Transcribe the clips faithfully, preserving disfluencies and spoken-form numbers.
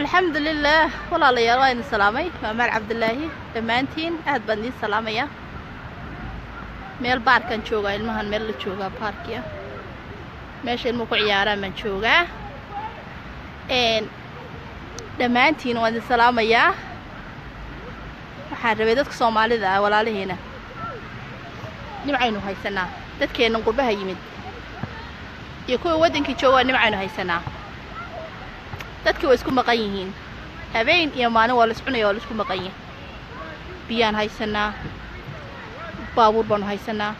الحمد لله. والله ليا وين سلامي مع عبد الله دمانتين aad baan idin salaamaya. meel baarkan jooga ilmahan meel la jooga baarkiya meesha ilmu ku ciyaaraan man jooga een damaantiin waan idin salaamaya. waxaan rabay dadka Soomaalida ah walaalaheena nimcaynu haysanaa dadkeena qurbaha yimid iyo kuwa wadanka jooga nimcaynu haysanaa dadka way isku maqan yihiin habeen iyo maalin wala sucnay oo isku maqan yihiin biyaan haysanaa baabuur baan haysanaa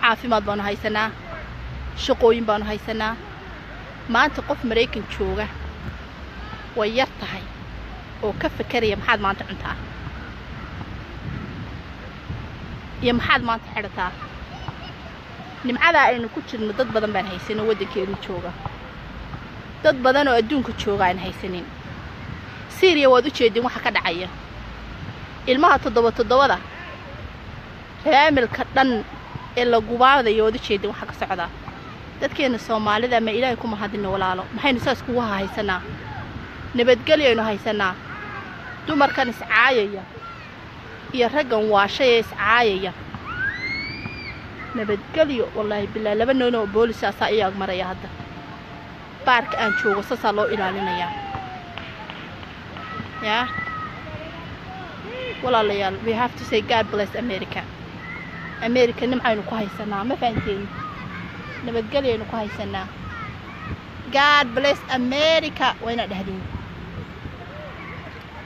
caafimaad baan haysanaa shaqooyin baan haysanaa maanta qof Mareykan jooga way yar tahay oo ka fikiraya maxaad maanta cuntaa iyo maxaad maanta xirtaa nimcada aynu ku jirno dad badan baan haysanaa wadankeenu jooga dad badan oo adduunka jooga aan haysanin Syria wad u jeedin waxa ka dhacaya ilmaha todoba todoba da raamilka dhan ee lagu baadayo wad u jeedin waxa ka socda dadkeena Soomaalida ma Ilaahay kuma hadino walaalo maxaynu saas ku haysanaa nabadgelyo haysanaa dumarkan iscaayaya iyo raggan waashay iscaayaya nabadgelyo wallahi bilaa laba noono booliis asaa iyaag maraya hadda بارك أن شو قصصه لو إلالينا يا يا والله ليال we have to say God bless America America نمعينو كويس سنة ما فهمتين نبتقلي إنه كويس سنة God bless America وين أدهدين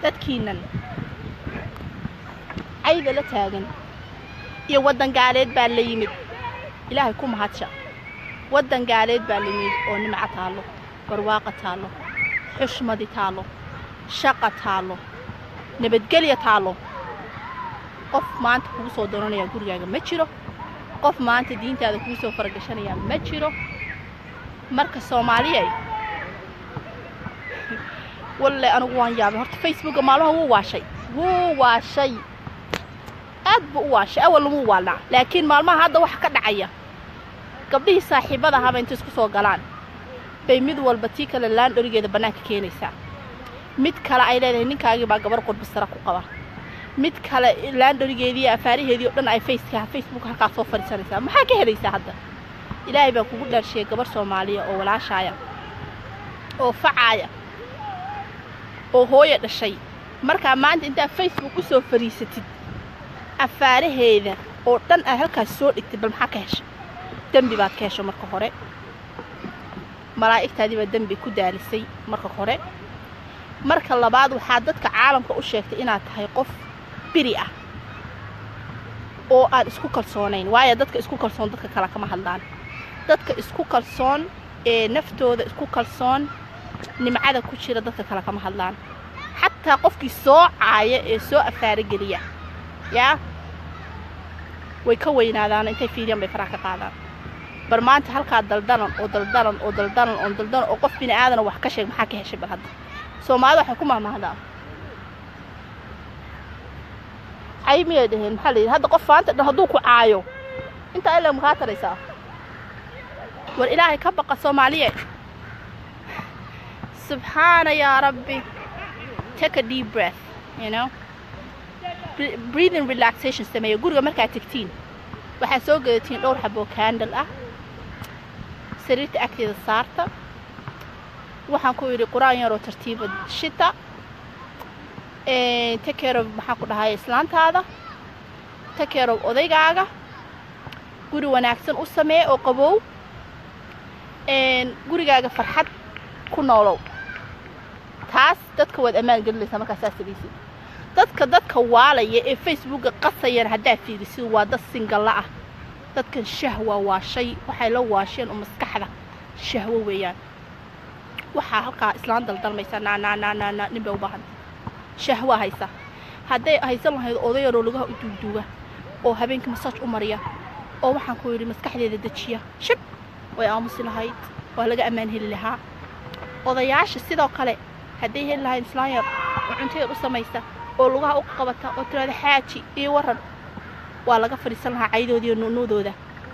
تذكينا عيب لا تاجن يودن قاليد بالليمد إلهي كم هاتشا ودن قاليد بالميد او نمعه تالو برواقه تالو حشمدي تالو شقه تالو نبدقليه تالو قف مانت كو سو دونانيا غوريغا ما جيرو قف مانت دينتاده كو سو فرغشانيا ما جيرو marka Soomaaliyeey walle anigu waan yaabay horta Facebook maalaha wuu waashay wuu waashay aad buu waashay awal muu waalna laakiin maalmaha hadda wax ka dhacaya gabdhii saaxiibada haba inta isku soo galaan bay mid walba tii kala laan dhorigeeda banaanka keenaysa mid kala ay leedahay ninkaaga baa gabar qurba sara ku qaba mid kala laan dhorigeedii afaariheedii oo dhan ay Facebook Facebook halka soo fariisanaysa maxaa ka helaysaa hadda ilaahay baa kugu dharshay gabar Soomaaliya oo walaashaaya oo facaaya oo hooyo dhashay marka maanta inta Facebook u soo fariisatid afaariheeda oo dhan ay halkaas soo dhigtay bal maxaa ka heshay dambi baad ka hesho marka hore malaa'iktaadii ba dambi ku daalisay marka hore marka labaad waxa dadka caalamka u sheegtay inaad tahay qof biri ah oo aad isku kalsoonayn waayo dadka isku kalsoon dadka kala kama hadlaan dadka isku kalsoon ee naftooda isku kalsoon nimcada ku jira dadka kala kama hadlaan hatta qofkii soo caaya ee soo afaari galiya yaa way ka weynaadaan intay fiiriyaan bay faraha ka qaadaan barmaanta halka daldalan oo daldalan oo daldalan oo daldalan oo qof bini aadan wax ka sheeg maxaa ka heshay bal hadda Soomaalida waxa ku maamahdaa aymiye dheen xalay hadda qof faanta dhan haduu ku caayo inta ilaa muqaataraysa war ilaahay ka baqa Soomaaliye subhana ya rabbi take a deep breath you know breathing relaxation sameeyo guriga marka tagtiin waxa soo gaadtiin dhowr xabo candle ah sariirta agteeda saarta waxaan ku yiri quraan yar oo tartiiba shita ee take care of waxa ku dhahay islaantaada take care of odaygaaga guri wanaagsan u samee oo qabow ee gurigaaga farxad ku noolow taas dadka wad amaan gelinaysa marka saasibiisi dadka dadka waalaya ee Facebook qasayar hadaa fiirisi waa dad single ah dadkan shahwa waa shay waxay la waasheen oo maskaxda shahwo weeyaan waxa halka islaan daldarmaysa na na na na nimba u baahan shahwa haysa haday haysan lahayd oday yar oo lagu duuduuga oo habeenka massage u mariya oo waxaan ku yiri maskaxdeeda dajiya shib way aamusi lahayd waa laga amaan heli lahaa odayaasha sidoo kale haday heli lahayd islaan yar cunteed u samaysa oo lugaha u qabata oo tirada xaaji ee waran waa laga fariisan lahaa caydoodii nuudooda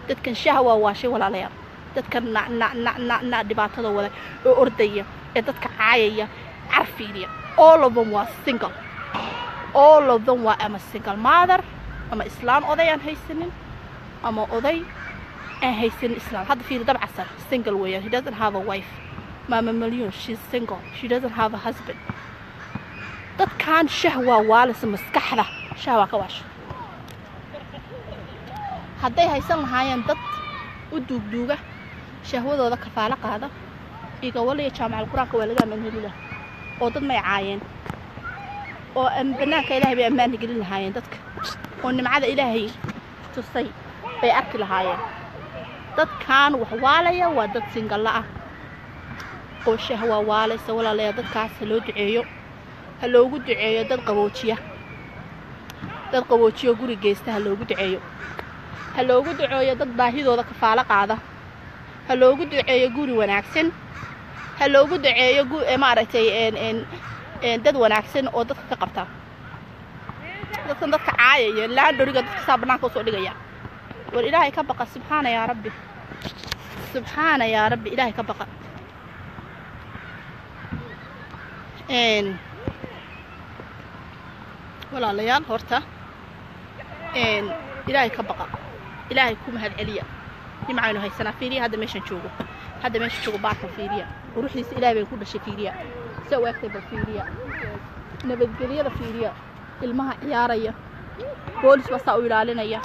dadkan shahwa waashay walaalayaal dadkan na na na na dibaatada wada oo ordaya ee dadka caayaya Arfinia. All of them were single. All of them were I'm a single mother. I'm Islam oday and hastening. I'm oday and hastening Islam. Had the feel that Asar single way. He doesn't have a wife. Mama Million, she's single. She doesn't have a husband. That can't shahwa walis maskahra shahwa kawash. Had they hasten high and that udugduga shahwa the kafala kada. Igawali chamal kurakawalaga menhula. Or that may iron. وأن بناك إلهي بأمان يجري الهاين دتك وإن معاد إلهي تصي بأكل هاين دت كان وحواليا ودت سنجلاء وشهوة والي سولا لي دت كاس هلو دعيو هلو قد دعيو دت قبوشيا دت قبوشيا قولي جيسته هلو قد دعيو هلو قد دعيو دت باهيدو دك فالق عذا هلو قد دعيو قولي وناكسن هلو قد دعيو قولي ما رتي إن إن dad wanaagsan oo dadka ka qabta dadkan dadka caayay la dhuriga dadka saabnaa ka soo dhigaya war ilaahay ka baqa subhana ya rabbi subhana ya rabbi ilaahay ka baqa een wala la yaan horta een ilaahay ka baqa ilaahay ku mahad celiya nimaayno haysana fiiriya hada meeshan joogo hada meeshan joogo baaqo fiiriya ruuxdiisa ilaahay bay ku dhashay fiiriya سوى أكتب فيريا نبت جريرة فيريا المها عيارية بولس وصاو يلالنا يا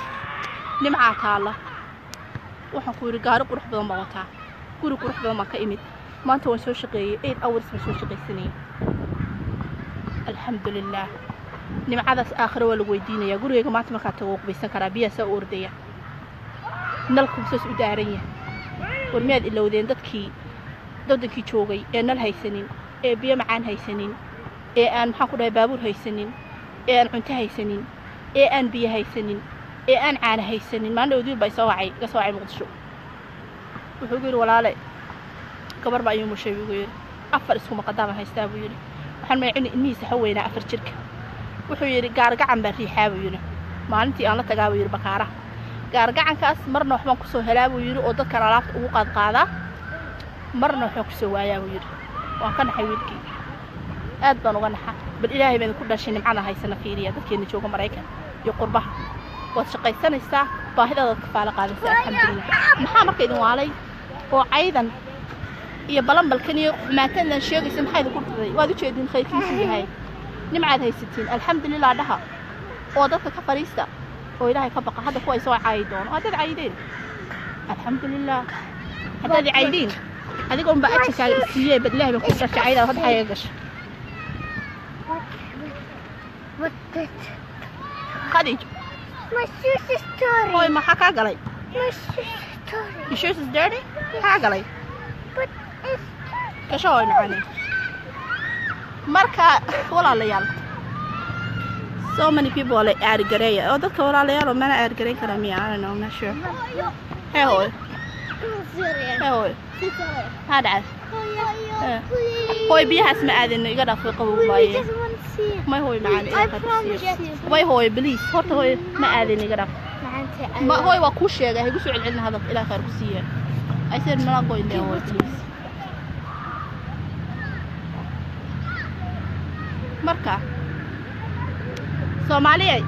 نمعة تعالى وحنقول جارب وروح بدون موتها كورو كروح بدون ما كيمت ما أنت وسوي شقي إيه أول سوي شقي سنين الحمد لله نمعة ذا آخر والوجدين يا كورو يا جماعة ما كتوق بسكرابية سأوردية نلقب سوس إدارية والمياد إلا ودين ضدكي ضدكي شوقي إن الهي سنين ee biyo macaan haysanin ee aan maxaa ku dhahay baabuur haysanin ee aan cunto haysanin ee aan biyo haysanin ee aan caana haysanin maanta udul bay soo wacay ka soo wacay Muqdisho wuxuu yiri walaale gabar baa iyo mushay ugu yiri afar isku maqadama haystaa buu yiri waxaan maayeen inii sax weynaa afar jirka wuxuu yiri gaargacan baa riixaa buu yiri maalintii aan la tagaa buu yiri bakaara gaargacankaas marna waxaan ku soo helaa buu yiri oo dadka alaabta ugu qaad qaada marna waxaan ku soo waayaa buu yiri وكان حيوتكي أدبان وغنحة بالإلهي بين كل شيء معنا هاي سنة فيريا ذكي إن شوكم مريكا يقربها وشقي سنة الساعة باهدة الكفالة قادة الساعة الحمد لله محامر كيدوا علي وأيضا يا بلان بالكنيو ما كان شيء يسمى هاي كل وهذا شيء دين خير كيسي هاي نمعاد هاي ستين الحمد لله لها وضعت كفريسة وإلهي كبقى هذا هو يسوي عايدون وهذا عايدين الحمد لله هذا عايدين هذيك أم بقتش على السياج بدلها بكسر شعيرة وهذا حيجش. خديج. مشوش ستوري. هاي ما حكى قلي. مشوش ستوري. مشوش ستوري؟ حكى قلي. كشو هاي معاني. مركا ولا ليال. So many people are like أرجرية. أو ده كورا ليال وما أنا أرجري كرامي أنا no I'm not sure. هاي هاي. هاي هاي. هذا عاد هوي بيها اسمع هذا انه يقدر في قبول ماي ما هوي معاني وي هوي بليز هورت هوي ما هذا انه يقدر ما هوي وكوش يا جاي يقصوا عندنا هذا الى اخر كرسيه ايسر ما قوي اللي هو بليز مركا سومالي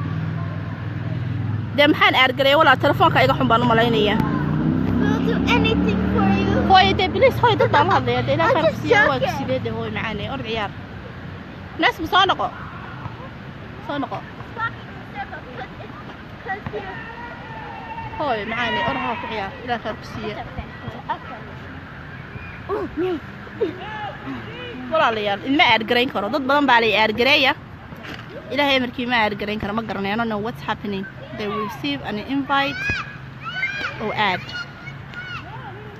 ده محل ارجري ولا تليفونك ايغا خنبان ملينيا هوي ده بليس هوي ده طالع ده ده لا كرسي هو كرسي ده هوي معاني أربع عيار ناس مصانقة مصانقة هوي معاني أربع عيار لا كرسي ولا ليال إن ما أرجعين كرا ضد بلن بعلي أرجعية إلى هاي مركي ما أرجعين كرا ما قرنا أنا know what's happening they will receive an invite or ad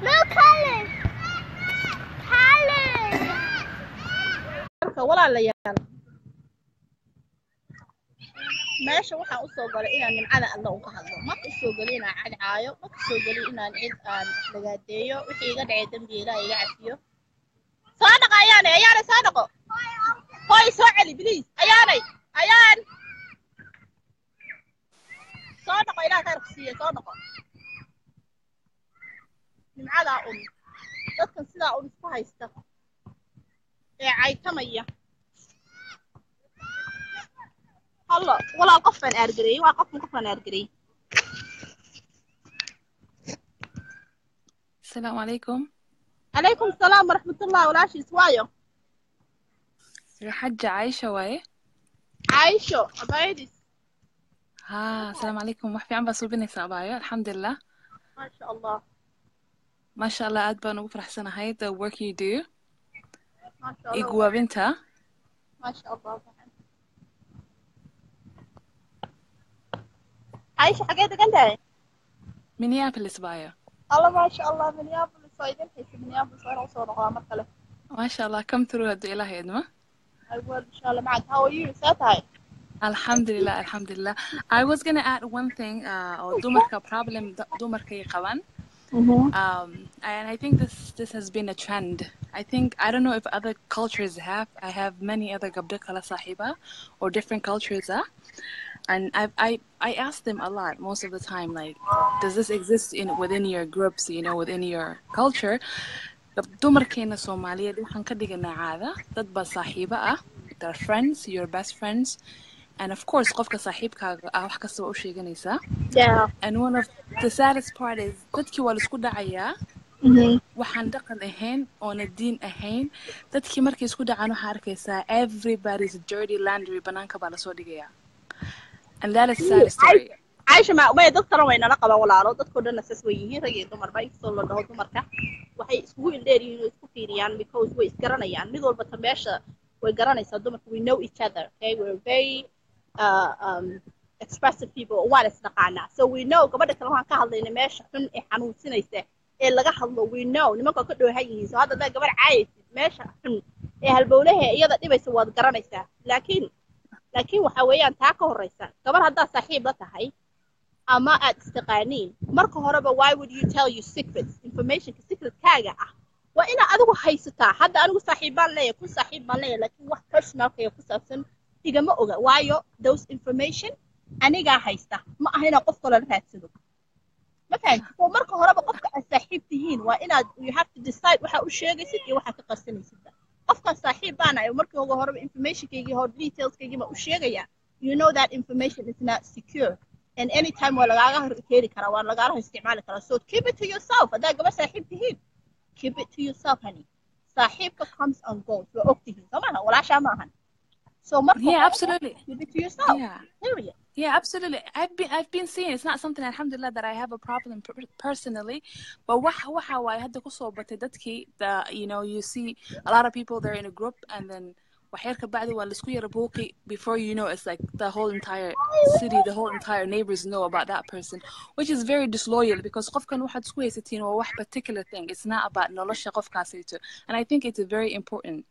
No colors. Colors. ولا ليال. ماشي وحنا أسوق علينا من على الله وكهذا ما أسوق علينا على عايو ما أسوق علينا نعيد عن لقاديو وحيقة عيدن بيلا يعفيو. صادق أياني أياني صادقه. هاي سوالي بليز أياني أيان. صادق إلى كرسي صادق. من على أم، لكن سلا أم فهاي استق، هلا ولا القفن أرجري ولا القفن قفن أرجري. السلام عليكم. عليكم السلام ورحمة الله والعشي سوايا. الحجة عايشة وين؟ عايشة أبايدس. ها السلام عليكم وحبي عم بصور بني سابايا الحمد لله. ما شاء الله. ما شاء الله أدبا وبفرح سنة هاي the work you do. ما شاء الله. إجوا بنتها. ما شاء الله. عايشة حقيقتك أنت؟ منيابلس بايا. الله ما شاء الله منيابلس صايدين حيث منيابلس صاير عصور غامر خلف. ما شاء الله كم تروح هدو إلهي أدمة؟ أقول إن شاء الله معك how are you ساتاي. الحمد لله الحمد لله. I was gonna add one thing أو دومركا problem دومركا يقوان. Um, and I think this this has been a trend. I think I don't know if other cultures have. I have many other gabda kala sahiba or different cultures. Uh, and I I I ask them a lot most of the time. Like, does this exist in within your groups? You know, within your culture. Dumar kena Somalia. Duhan kadigana ada. Dadba sahiba. They're friends. Your best friends. And of course, قفك صاحبك أروح كسبوا أشي جنسة. Yeah. And one of the saddest part is تذكي والسكود دعية. Mhm. وحندق الأهين on الدين أهين تذكي مركز سكود عنو حركة everybody's dirty laundry بنانك بالصودية. And that is sad story. عايشة مع وين دكتور وين لقبه ولا عرض تذكر الناس سويه رجيم دمر باي صلوا ده دمر كه وحي سوين داري سكوتيريان because we كرانيان ميدول بتماشى وكراني صدمك we know each other okay we're very Uh, um, expressive people so we know we know why would you tell your secrets information secrets إجمع أوجا وايو those information أنا جا هيسته ما هنا قفقة لا تحسده مثلاً ومرك هرب قفقة صاحبتهين وإنا you have to decide وح أشياء جسدي وح تقسمي سده قفقة صاحبنا ومرك هو هرب information كي يجي هرب details كي يجمع أشياء جيا you know that information is not secure and anytime ولا جاره كيري كروان ولا جاره استعمال كراسود keep it to yourself هذا جوا صاحبتهين keep it to yourself هني صاحبك comes and goes وأختهين طبعاً ولا شامهن So yeah, absolutely. Keep it to yourself. Yeah. Period. Yeah, absolutely. I've been I've been seeing it's not something alhamdulillah that I have a problem personally, but how I had the quswa batadki that you know you see a lot of people they're in a group and then before you know it's like the whole entire city the whole entire neighbors know about that person which is very disloyal because one particular thing it's not about and I think it's very important.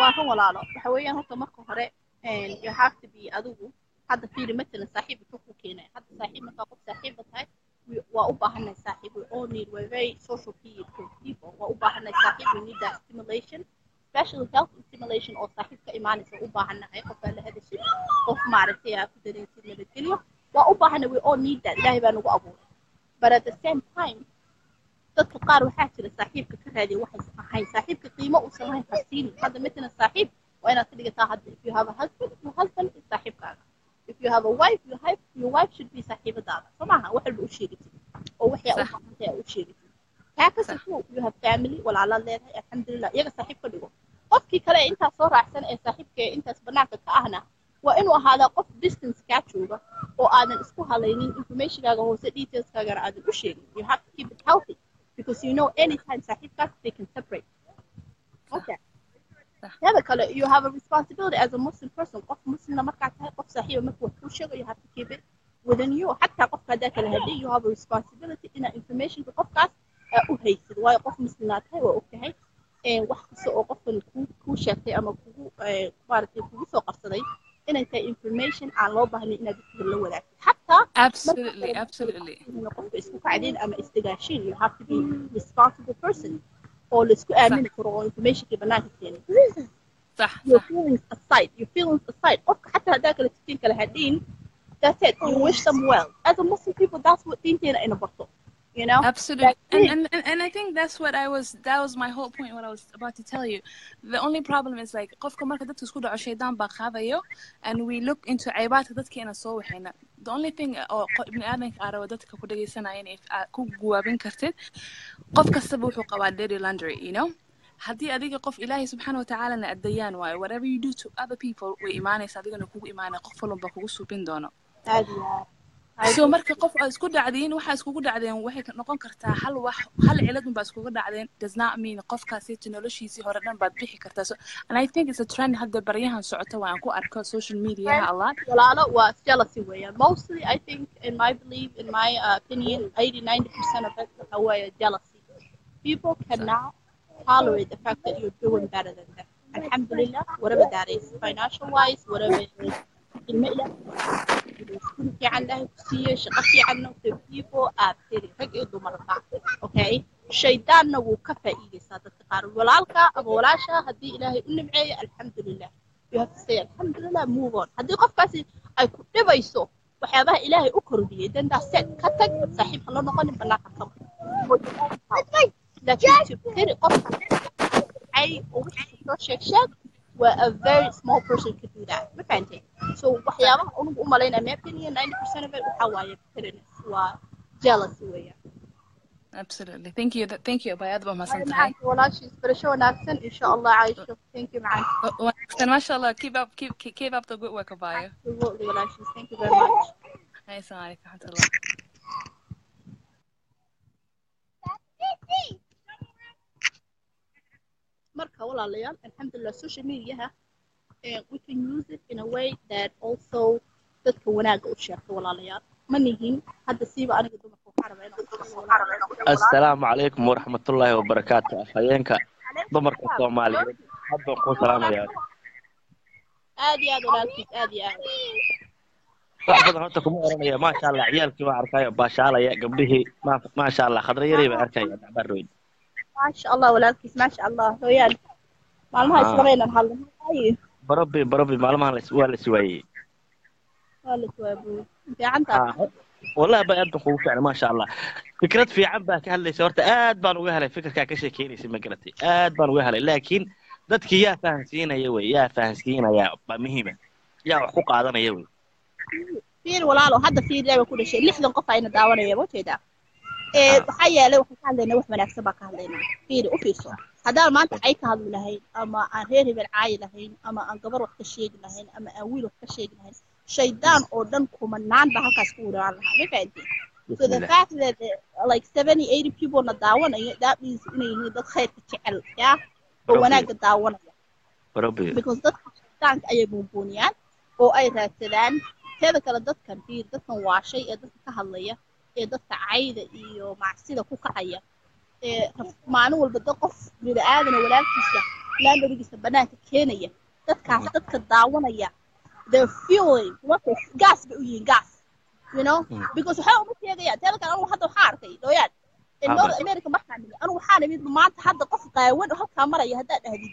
وأنا ولا لا بحويه هذا مركو هراء and you have to be أدوه هذا في مثل صاحب توكو كنا هذا صاحب متقب صاحب بتاعي وأوباهنا صاحب we all need we're very social people وأوباهنا صاحب we need that stimulation special health stimulation أو صاحب كإيمان وأوباهنا هاي قبل هذا الشيء قف معرفتها في درين سيدنا بالكلية وأوباهنا we all need that لا يبانو أبوه but at the same time تتقارو حاجة لصاحبك كهذه واحد صاحي صاحبك قيمة وصاحي حسين هذا مثل الصاحب وأنا صديقة صاحب if you have a husband your husband is صاحبك if you have a wife your wife your wife should be صاحبة دارك فمعها واحد بأشيرتي أو واحد أو واحد أشيرتي هكذا صحو you have family والعلا الله الحمد لله يجا صاحبك اللي هو قفكي كلا أنت صار أحسن أي صاحبك أنت سبناك كأهنا وإنه هذا قف distance كاتشوبة أو أنا اسمه هالينين information كذا هو سدي details كذا أنا أشيري you have to keep it healthy Because you know, anytime صاحبك they can separate. Okay. هذا كله you have a responsibility as a Muslim person. قف مسلم لما تقع قف صاحب ما تقول كل شيء you have to keep it within you. حتى قف كذاك الهدي you have a responsibility in information قفك أهيس. وقف مسلمات هاي وأوكي هاي. وحق سوق قف الكو كو شتى أما كو بارتي كو سوق قصدي. إن أنت information على الله إنك تقول له حتى absolutely absolutely نقف اسمه قاعدين أما استجاشين you have to be responsible person or let's go أمين for information كبنات يعني صح your feelings aside your feelings aside أو حتى هذاك اللي تفكر كله هادين that's it you wish them well as a Muslim people that's what تنتين أنا برضو you know? Absolutely. And, and, and, and I think that's what I was, that was my whole point, what I was about to tell you. The only problem is like, and we look into the only thing, or you know? هدي أديك قف إلهي سبحانه وتعالى نأديان واي whatever you do to other people وإيمانه صديقه نكوب إيمانه قفلهم بخوصه بين دونه. عادية. سو مركب قف أسكود عادين واحد أسكود عادين واحد نقول كرتا هل واحد هل علت من بأسكود عادين does not mean قف كاسية تكنولوجيا سهرنا بتبيح كرتا سو and I think it's a trend هذا بريها نسعته وانكو أركض social media a lot. لا لا وجلسي ويا mostly I think in my belief in my opinion eighty to ninety percent of it هو jealousy. People cannot tolerate the fact that you're doing better than them. Alhamdulillah, whatever that is, financial wise, whatever it is. Okay? Shaytan will kafa alhamdulillah. You have to say alhamdulillah, move on. I could never saw. Then that's it. لكن تبتدي قصة أي وحدة شكشك و a very small person could do that مفهمتي؟ so وحياة أنا بقول علينا ما يمكن ninety percent of it وحواية بترنس و jealous ويا. Absolutely. Thank you. Thank you. بايد بما سنتعي. والله شيء برشوا نفسن إن شاء الله عايشة. Thank you معك. ونحسن ما شاء الله keep up keep keep up the good work بايد. Absolutely والله شيء. Thank you very much. السلام عليكم ورحمة الله. Marka walaalayaal alhamdulillah social media we can use it in a way that also dadka wanaaga u sheegto walaalayaal ma nihin hadda siiba aniga dumarku xarameeyno Assalaamu alaykum wa rahmatullahi wa barakaatuh afayeenka dumarka Soomaaliyeed hadda ku salaamayaa aad iyo aad walaalayaal aad iyo aad waxaad horta kuma oranaya ma sha Allah ciyaalkii ma arkay baashaalaya gabdhihii ma sha Allah khadra yareeba arkay dhabarooyin ما شاء الله ولادك ما شاء الله ريال معلمها اسمعينا الحل هاي بربي بربي معلمها الاسبوع الاسبوعي والله ابو انت عندك والله بقد خوفي على ما شاء الله فكرت في عبا كهلي صورت اد بان وهله فكرك كشكينيس ما قلتي اد بان وهله لكن ددك يا فاهمسينيا وي يا فاهمسينيا مهمه يا حقوق قادنيا وي فين ولاله هذا في لعبه كل شيء لحد قف عين داونيا وجهدا ee waxa yeelay waxa ka hadlayna wax wanaagsan ba ka hadlayna fiir u fiirso haddii maanta ay ka hadli lahayd ama aan reer ibn caay lahayn ama aan gabar wax ka sheeg lahayn ama aan wiil wax ka sheeg lahayn shaydaan oo dhan kuma naan ba halkaas ku uraan lahayd faa'iido so the fact that like seventy eighty people na daawanaya that means inay dad khayr ka jecel yaa oo wanaagga daawanaya barabay because dadka shaydaan ay buunbuuniyaan oo ay raadsadaan tada kala dadkan fiir dadkan waa shay ee dadka ka hadlaya ee dadka caayda iyo macsida ku kacaya ee maalin walba dad qof bini aadana walaalkiisa la darigiisa banaanka keenaya dadkaas dadka daawanaya the feeling what is gas be u yiin gas you know because how much yeegaya dadka anu hadda waxa arkay dooyad in North America markaan nimi anu waxa nimi maanta hadda qof qaawan halka maraya hadda dhahdii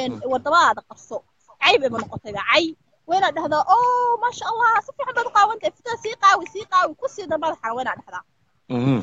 in wadamada qabso cayb ee noqotay cay وين هذا أوه ما شاء الله صفي حبة قاوة أنت فتاة سيقة وسيقة وكسي ده ما حاول على هذا. أمم.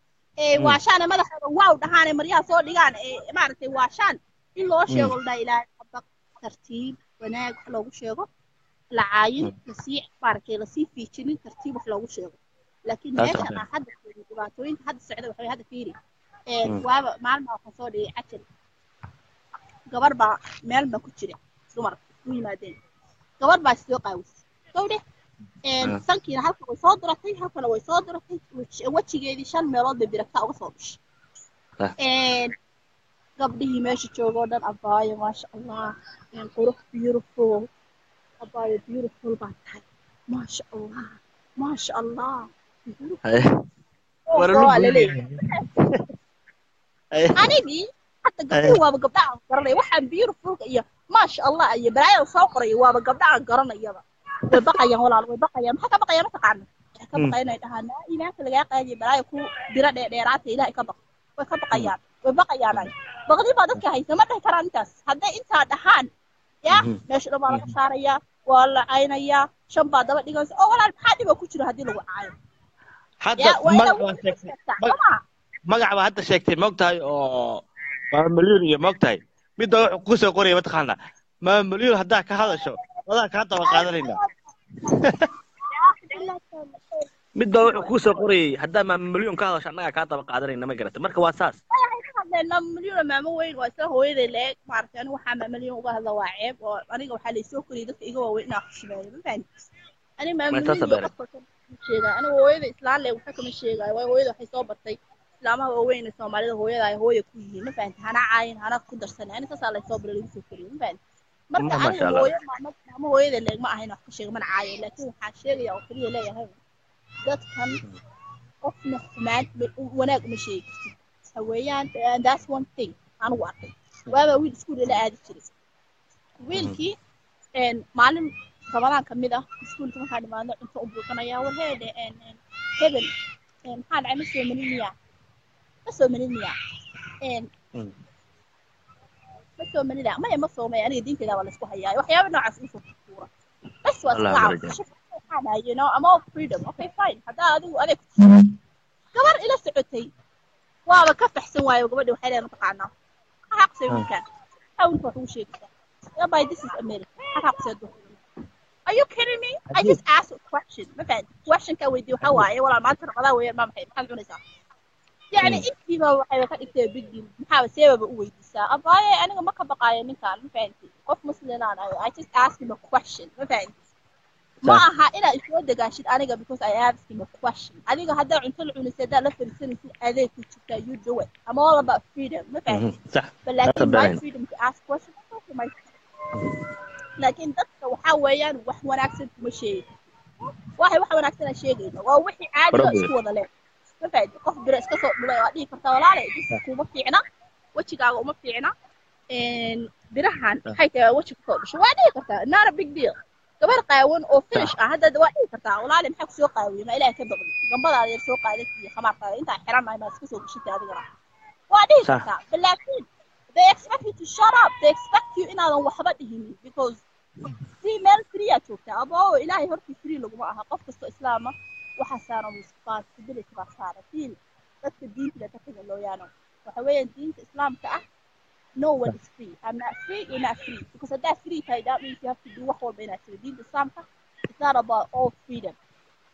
واشان ما دخل واو دهان مريا صور ديان ما رتي واشان إلا شغل دايلا حبك ترتيب وناج حلو شغل العين لسيع باركي لسيع في شنين ترتيب حلو شغل لكن ليش أنا حد الجباتوين حد السعيد وحوي هذا فيري وما ما حصلي عشان قبر با مال ما كتير دمر وين ما دين كوار باش توقاوس توده ان سلكينا halka way soo diratay halka way soo diratay wajigeedii shan meelood bay biragta uga soo bishay ee gabdhihii meesha joogo dhan abaayo ma sha Allah in qurux beautiful abaayo beautiful baad ma sha Allah ma sha Allah wara lu ay anigi قبل وابد قبضان قرني وحن بيرفق إياه ما شاء الله إياه برايا صقري وابد قبضان قرني إياه وبقى يا ولا وبقى يا محك بقى يا نتقعنا كبقى يا نتهانا إناك اللي جاك إياه برايا كو درا درات إله كبقى وكبقى يا وبقى يا ناي بقدي بعدك هاي سمعت كرانتس هذا إنت دهان يا نشر مالك شاريا ولا عينا يا شنبا دبل يقولون أو ولا حد ما كشرو هذه لو عين حتى ما هذا شكتي مقتاي أو مليون يا مقتاي ميدا كوسة كورية بتخانة ما مليون هذا كهذا شو هذا كهذا وقادرينه ميدا كوسة كورية هذا ما مليون كهذا شو أنا كهذا وقادرينه ما قرأت مركب أساس لأنه مليون ما موي غسه هو إذا لك معرفين وحمة مليون وهذا واعب وأنا جو حالي سوق كل دقيقة إجوا ويناقش بعدين ما فهمت أنا ما مليون شيء أنا هو إذا إسلام له وحكم الشيء هو إذا حساب الطي إسلام هو وين إسلام عليه هو إذا هو يكويه ما فهمت أنا عين أنا قدر سنة أنا تصل حساب اللي سوق كل ما فهمت مرة أنا هو إذا ما هو إذا لك ما هيناقش شيء من عين لكن حشري أو كلية لا يهم ده كم أفنى سمعت وناق مشي سويان and that's one thing أنا واقعي وأنا ويل سكول إلى عادي كذي ويل كي and معلم طبعاً كميدا سكول كمان هذا ما أنت أبوك أنا يا وهذا and هذا and هذا عم يسوي منيا بسوي منيا and بسوي منيا ما هي مفهوم ما يعني دين كذا ولا سكوها يا وحياة بنا عسل في الكورة بس واسمع شوف أنا you know I'm all freedom okay fine هذا هذا وأنا كبر إلى سعودي وأنا كيف أحسن واي وقبل وحيلي نطقعنا هاقصي مكان أو نروحوا شيء كذا يا باي this is America هاقصي الدخول are you kidding me I just asked a question مثلا question كويدي وحواي ولا ما ترى هذا ويا ما محي محل عنيسا يعني إنتي ما وحيلي كان إنتي بدي محاول سبب ويديسا أباي أنا ما كبقايا مكان مثلا قف مسلنا أنا I just asked him a question مثلا ما ها إلا إشود دقاشيد أنا قبل because I asked him a question أنا هذا عن طلع من سداد لفرس سن أذيك وشكا you do it I'm all about freedom ما فهمت صح لكن my freedom to ask questions also my لكن ده وحويا وحنا نعكس مشي واحد وحنا نعكس الأشياء أو وحي عادي إيش وضع له ما فهمت قف برأس قف برأي كرتوا لا لا بس كوما في عنا وشكا وما في عنا and برهان حيث وشكا مش وادي كرتا not a big deal كبر قاون أو فينش هذا دواء كرتا ولا لم حكسو قاوي ما إله كبر جنب هذا يرسو قاعدة في خمار قاوي أنت حرام ما يمسكوه بشيء هذا جرا وعدين كرتا بالأكيد they expect you to shut up they expect you إن هذا وحبتهم because female free أتوقع أبوه إلهي هرب free لو معها قفص إسلامه وحسانه مصطفى بدل كبر صارت فين بس الدين لا تكذب لو يانو وحوي الدين إسلام كأ No one is free. I'm not free, you're not free. Because if that's free, that means you have to do what we're not free. Deen Islam, it's not about all freedom.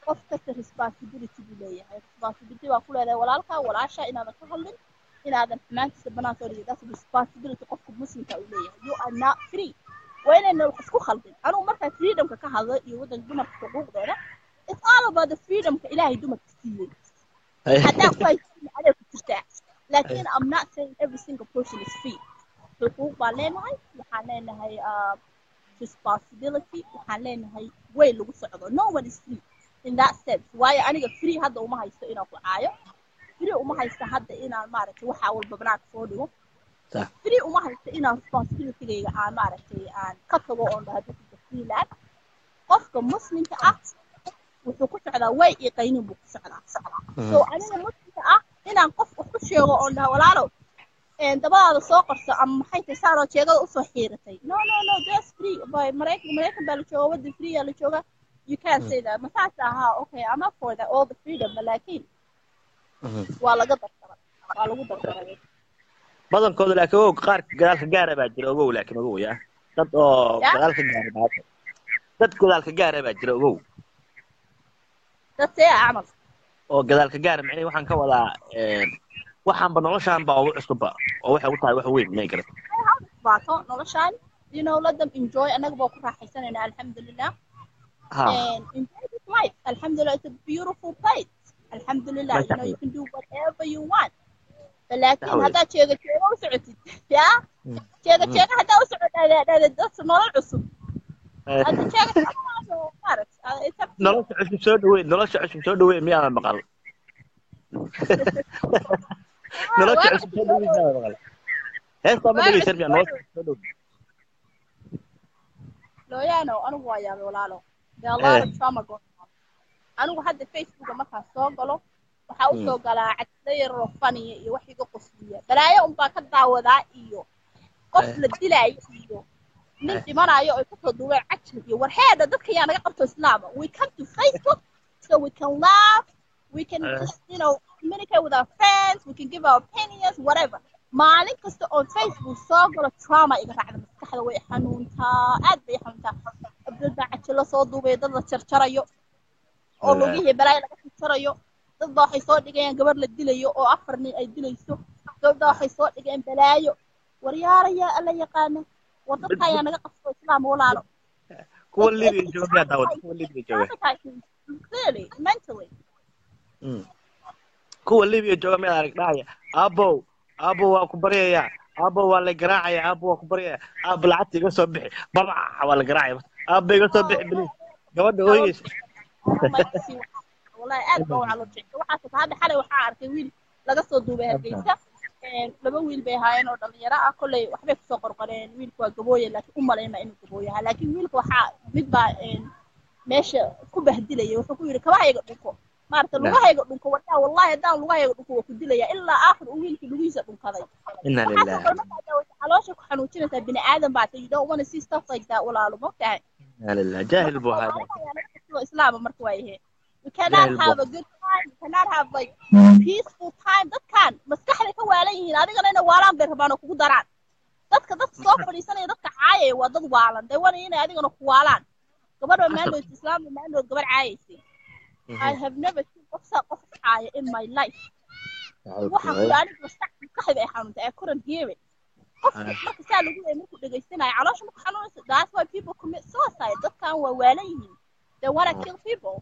Of course, the responsibility to be there. Responsibility to follow the law, follow the Sharia, and follow the Quran. And that's the responsibility of the Muslim to be there. You are not free. When I know it's called freedom, I don't want that freedom to come here. You wouldn't do my work there. It's all about the freedom to Allah do my thing. And that's why I don't understand. لكن I'm not saying every single person is free. حقوق بالنهاية وحننهاي responsibility وحننهاي way لو صعدوا no one is free in that sense. ويا أنا قلت free هذا وما هيستأنا في عاية free وما هيستهدى إنا المعركة وحاول ببناك فودو free وما هيستأنا responsibility لي على المعركة عن كتبوا عن هذا التفصيل لك أفكر مسلم كأحسن وتقول على way يقينوا بقصة so أنا مسلم كأ إنهم قف وخشوا عنها ولا لو، and the بعض الساقر سأم حيت سعره شجرة وصحيرتي. No no no that's free. by مراك مراك بالشوا ود free اللي شوا you can't say that. مثلاً ها okay I'm up for that all the freedom لكن والله قدر والله قدر ترى. بعضهم كود لك هو قارك قالك جارة بعد جلوه لكن هو يا تد أو قالك جارة بعد تد كود لك جارة بعد جلوه. تد سيا عمل. oo gadaalka gaar macnay waxaan ka wadaa een waxaan banoolashaan baa oo cusub baa oo waxa uu tahay wax weyn ma garad baato noloshaan you know let them enjoy anaga baa ku raaxaysanayna alxamdulillah ha and enjoy this life alxamdulillah it's a beautiful place alxamdulillah you know you can do whatever you want laakiin hada jeega jeega u socotid ya jeega jeega hada u socotid dadka nolol cusub hada jeega نلاش عشان سودوي نلاش عشان سودوي مياه مقال نلاش عشان سودوي مياه مقال هل تقدر تسمي أنو؟ لا يا أنو أنا وياه ولا لا. ده الله ربنا قال. أنا واحد فيسبوك مثلا سوقله وحاول سوقله عتلي الرفاني يوحيد قصية. ترى يوم باكد دعوة إيوه. قفل الدلعي إيوه. من زمان أيوه يقصد دوّر عشرة يور هذا ده كي أنا قبل تسلم. We come to Facebook so we can laugh. We can just you know communicate with our friends. We can give our opinions whatever. مالين كست on Facebook صار تراما إذا عندنا مستحيل ويحنون تا أدب يحنون تا بدل بعد كله صادوا بيضل تشرشريو أو لقيه براي لقيه تشرشريو تضاح يصاد لقيه قبل الدليو أو أفرني الدليو تضاح يصاد لقيه بلايو وريا ريا الله يقامه وتضحى يعني قصة إسلام ولا لا كل اللي بيجوا داود كل اللي بيجوا clearly mentally كل اللي بيجوا ما أعرف لا يا أبو أبو أكبرية أبو ولا جراعي أبو أكبرية أبو العتي قصة بحي برع ولا جراعي أبو قصة بحي بلي جواد ويش والله أبو على الرجع وحاسس هذا حلو حار كويل لقصة دوبها كيسة لبويل بها إنه ضميرة أقول وحبيت صقر قلنا ويل كوجبوي لكن أم لا ما إنه كوجبويها لكن ويل كوحا بدبع ماشي كوبه دليل وفكوير كواحد يقولكوا مارتن الله يقولون كوتا والله دا الله يقولون كوتا دليا إلا آخر أويل كلويزة من كذي. إن لله. على شو حنوتشنا تبين آدم بعد يجدا وانا سي stuff like that ولا على مقطع. إن لله جاهل بو هذا. إسلام مرتويه. We cannot have a good time. We cannot have like peaceful time. That can. مستحيل كوا عليه. هذا قلنا وارن برهبانو كودران. ده كده صوب الإنسان ده كعاية وده وارن. ده وانا هنا هذا قلنا خوالان. قبل ما عنده الإسلام ما عنده قبل عايسي. I have never seen قصة قصة عاية in my life. وحقول أنا مستحيل صاحب أحيانًا I couldn't hear it. قصة ما كسالوا قلنا ممكن دقيستنا علاش ممكن حنون that's why people commit suicide. ده كان ووالين. They wanna kill people.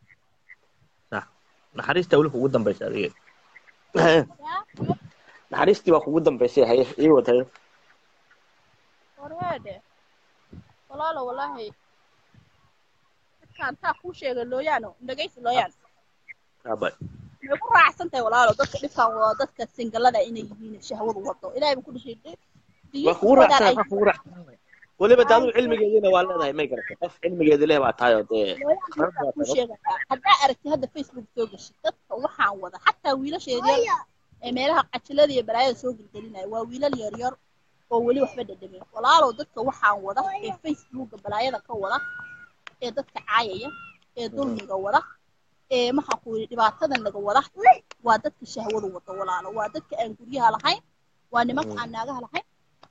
صح. نحريست أقوله قدام بيسارية. نحريستي وأقول قدام بيسارية هي إيه وتر؟ ورده. والله لا والله هي. كان تأخذ شيء لويانو، نجيس لويان. أبد. يقول راح سنتي ولا لا، دك دفع ودك السنجلة ده إني يجيني شهوة وطو، إلى يوم كل شيء ده. وقول راح سنتي، وقول راح. ولا بدأنا علم جديد ولا ده ما يقدر. علم جديد له بعطايا ده. كل شيء ده. حتى أركي هذا فيسبوك توجه شتى وحنا وده حتى ويلا شيء ده. مالها قتلة دي برايا سوق الدنيا، وويلا اليرير وولي وحبة الدنيا. ولا لا دك وحنا وده فيسبوك برايا ده كولا. إيه ده كعاية إيه دول نجوله إيه ما حقول دبعتنا نجوله وادت كشهوة وطول على وادت كأنجريها لحين وأنا ما كأنجها لحين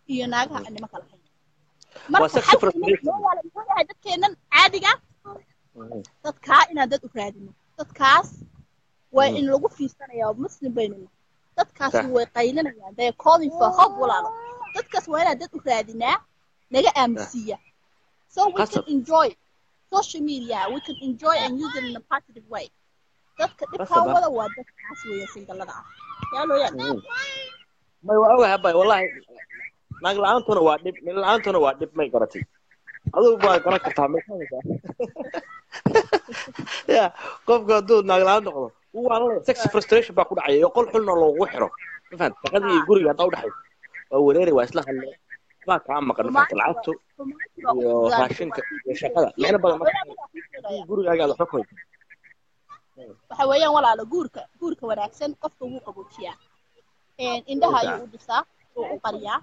هي ناجها أنا ما كلحين مرت حفرة ولا يقول هادت كأنن عادي جا تذكار إن هادت أكرادنا تذكاس وإن لقوا في سنة يا مسلم بيننا تذكاس هو قيلنا يعني ده يقاضي فهب ولا تذكاس وين هادت أكرادنا نجا أمسية so we can enjoy social media we can enjoy and use it in a positive way. That's the power of what the class we are seeing a lot of. Yeah, no, yeah. My wife, my wife, my aunt, my wife, my aunt, my wife, my wife. I don't know what I'm talking about. Yeah, come go do my aunt. Who are sex frustration? But I call her no longer. You find that you go to your daughter. Oh, really? What's like? ما كان ما كان ما طلعته وعشان كذا يعني بدل ما يقولوا يا جماعة حكمي حواليا ولا على جورك جورك وراكسن قفوا وقبوشيا إن ده هاي ودسا وقرية